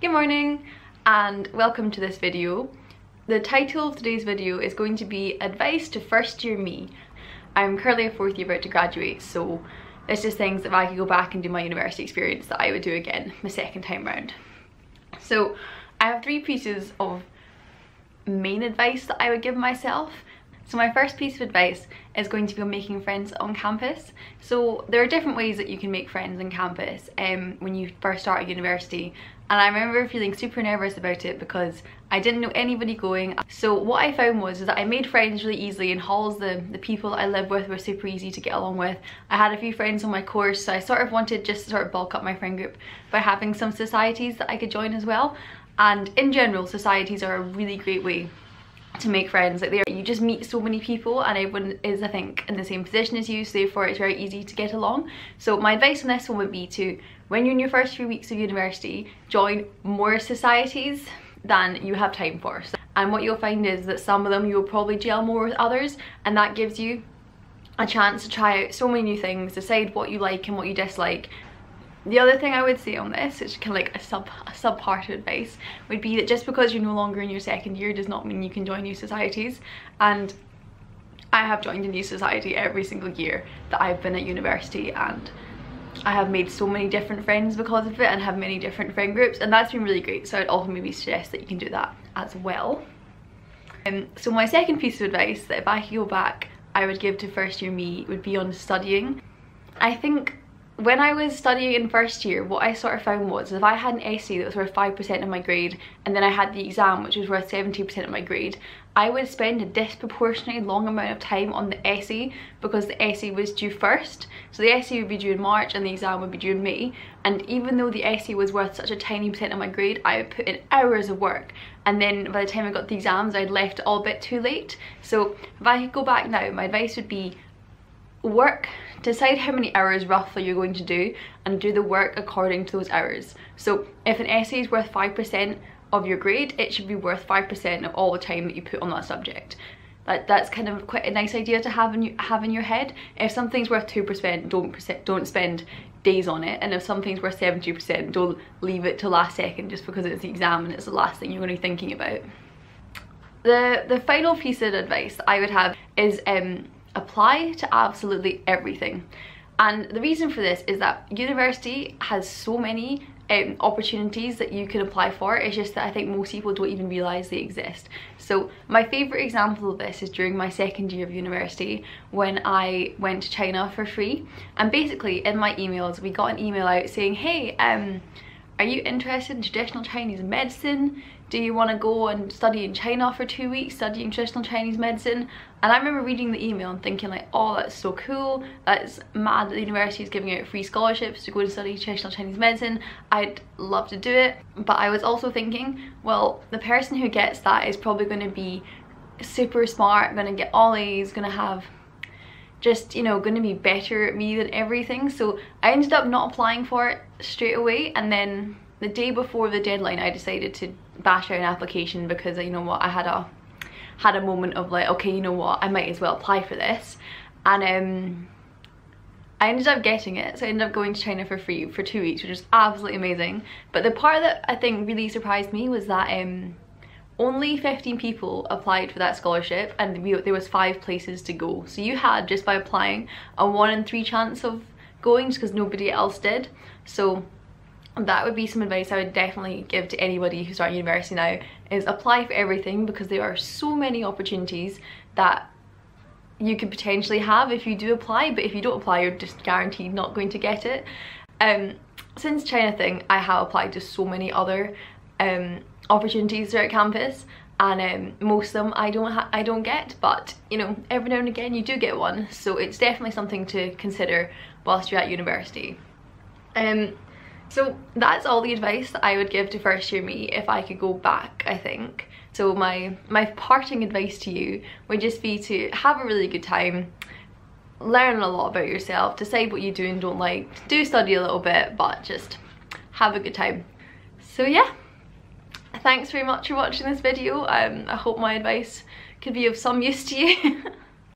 Good morning and welcome to this video. The title of today's video is going to be advice to first year me. I'm currently a fourth year about to graduate, so it's just things that if I could go back and do my university experience that I would do again my second time round. So I have three pieces of main advice that I would give myself. So my first piece of advice is going to be on making friends on campus. So there are different ways that you can make friends on campus when you first start at university. And I remember feeling super nervous about it because I didn't know anybody going. So what I found was that I made friends really easily in halls. The people I lived with were super easy to get along with. I had a few friends on my course, so I sort of wanted just to sort of bulk up my friend group by having some societies that I could join as well. And in general, societies are a really great way to make friends. Like, there you just meet so many people and everyone is, I think, in the same position as you, so therefore it's very easy to get along. So my advice on this one would be to, when you're in your first few weeks of university, join more societies than you have time for. And what you'll find is that some of them you'll probably gel more with others, and that gives you a chance to try out so many new things, decide what you like and what you dislike. The other thing I would say on this, it's kind of like a sub part of advice, would be that just because you're no longer in your second year does not mean you can join new societies. And I have joined a new society every single year that I've been at university, and I have made so many different friends because of it and have many different friend groups, and that's been really great. So I'd also maybe suggest that you can do that as well. So my second piece of advice that if I could go back I would give to first year me would be on studying. I think when I was studying in first year, what I sort of found was if I had an essay that was worth 5% of my grade and then I had the exam which was worth 70% of my grade, I would spend a disproportionately long amount of time on the essay because the essay was due first. So the essay would be due in March and the exam would be due in May, and even though the essay was worth such a tiny percent of my grade, I would put in hours of work, and then by the time I got the exams I'd left it all a bit too late. So if I could go back now, my advice would be work, decide how many hours roughly you're going to do and do the work according to those hours. So if an essay is worth 5% of your grade, it should be worth 5% of all the time that you put on that subject. That's kind of quite a nice idea to have in your head. If something's worth 2%, don't spend days on it, and if something's worth 70%, don't leave it to last second just because it's the exam and it's the last thing you're going to be thinking about. The final piece of advice I would have is apply to absolutely everything. And the reason for this is that university has so many opportunities that you can apply for. It's just that I think most people don't even realise they exist. So my favourite example of this is during my second year of university when I went to China for free. And basically in my emails we got an email out saying, hey, are you interested in traditional Chinese medicine? Do you want to go and study in China for 2 weeks studying traditional Chinese medicine? And I remember reading the email and thinking like, oh, that's so cool. That's mad that the university is giving out free scholarships to go and study traditional Chinese medicine. I'd love to do it. But I was also thinking, well, the person who gets that is probably going to be super smart, going to get all A's, going to have just, you know, going to be better at me than everything. So I ended up not applying for it straight away, and then the day before the deadline I decided to bash out an application because, you know what, I had a moment of like, okay, you know what, I might as well apply for this. And I ended up getting it, so I ended up going to China for free for 2 weeks, which was absolutely amazing. But the part that I think really surprised me was that only 15 people applied for that scholarship, and there was 5 places to go. So you had, just by applying, a 1 in 3 chance of going just because nobody else did. So that would be some advice I would definitely give to anybody who's starting university now, is apply for everything because there are so many opportunities that you could potentially have if you do apply, but if you don't apply you're just guaranteed not going to get it. Since China thing, I have applied to so many other opportunities throughout campus, and most of them I don't get, but you know, every now and again you do get one, so it's definitely something to consider whilst you're at university. So that's all the advice that I would give to first year me if I could go back, I think. So my parting advice to you would just be to have a really good time, learn a lot about yourself, decide what you do and don't like, do study a little bit, but just have a good time. So yeah, thanks very much for watching this video. I hope my advice could be of some use to you.